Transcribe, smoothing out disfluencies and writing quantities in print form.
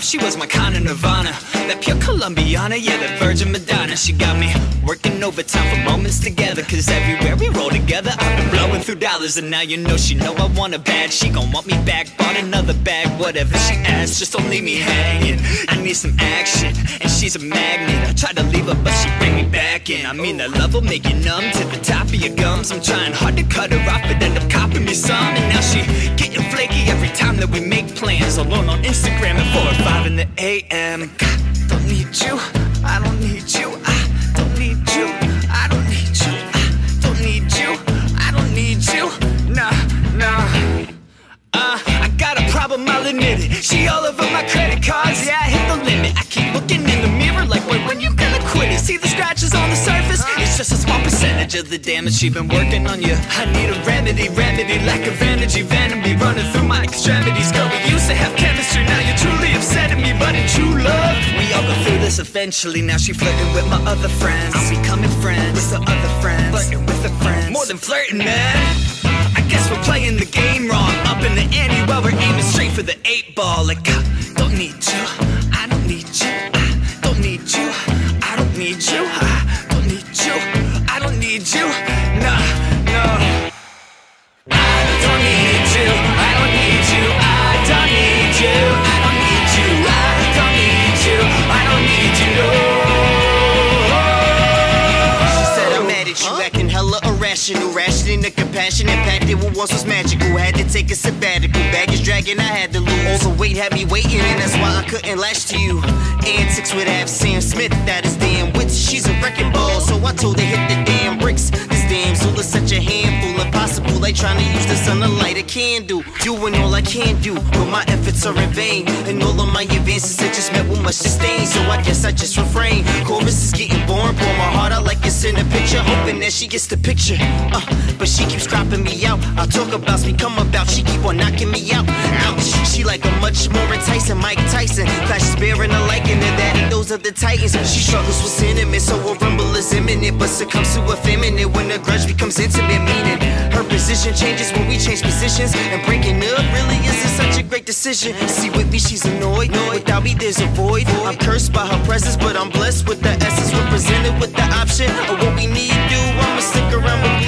off, she was my kind of nirvana. That pure Colombiana, yeah, that virgin Madonna. She got me working overtime for moments together, cause everywhere we roll together I've been blowing through dollars. And now you know she know I want her bad. She gon' want me back, bought another bag. Whatever she asks, just don't leave me hanging. I need some action, and she's a magnet. I tried to leave her, but she bring me back in. I mean that love will make you numb to the top of your gums. I'm trying hard to cut her off, but end up copping me some. And now she getting flaky every time that we make plans. Alone on Instagram at 4 or 5 in the a.m. God, don't need you, I don't need you, I don't need you, I don't need you, I don't need you, I don't need you, nah, nah. I got a problem, I'll admit it. She all over my credit cards, yeah, I hit the limit. I keep looking in the mirror like, wait, when you gonna quit it? See the scratches on the surface? It's just a small percentage of the damage she been working on you. I need a remedy, remedy, lack of energy, venom be running through my extremities. Girl, we used to have chemistry, now you're truly upset at me. But in true love, we all go through this eventually. Now she flirting with my other friends. I'm becoming friends with the other friends. Flirting with her friends, more than flirting, man. Guess we're playing the game wrong. Up in the ante while we're aiming straight for the 8 ball. Like I don't need you, I don't need you, I don't need you, I don't need you, I don't need you, I don't need you, no, no. I don't need you, I don't need you, I don't need you, I don't need you, I don't need you, I don't need you, no. She said I'm mad at you, acting hella irrational, rationing the compassion impacted what once was magical. Had to take a sabbatical, baggage dragging, I had to lose. Overweight had me waiting, and that's why I couldn't lash to you. Antics with half Sam Smith, that is damn wits. She's a wrecking ball, so I told her hit the damn bricks. This damn soul is such a handful, impossible. Like trying to use the sun to light a candle. Doing all I can do, but my efforts are in vain. And all of my advances are just met with much disdain. So I guess I just refrain. Chorus is getting boring, pour my heart out like it's in a picture. Hoping that she gets the picture, but she keeps cropping me out. I talk about me, come about, she keep on knocking me out. Ouch, she like a much more enticing Mike Tyson. Clashes bearing a liking, and that and those are the titans. She struggles with sentiment, so a rumble is imminent, but succumbs to a feminine when the grudge becomes intimate. Meaning her position changes when we change positions, and breaking up really isn't such a great decision. See, with me she's annoyed, without me there's a void. I'm cursed by her presence, but I'm blessed with the essence. We're presented with the option of what we need to do. I'ma stick around with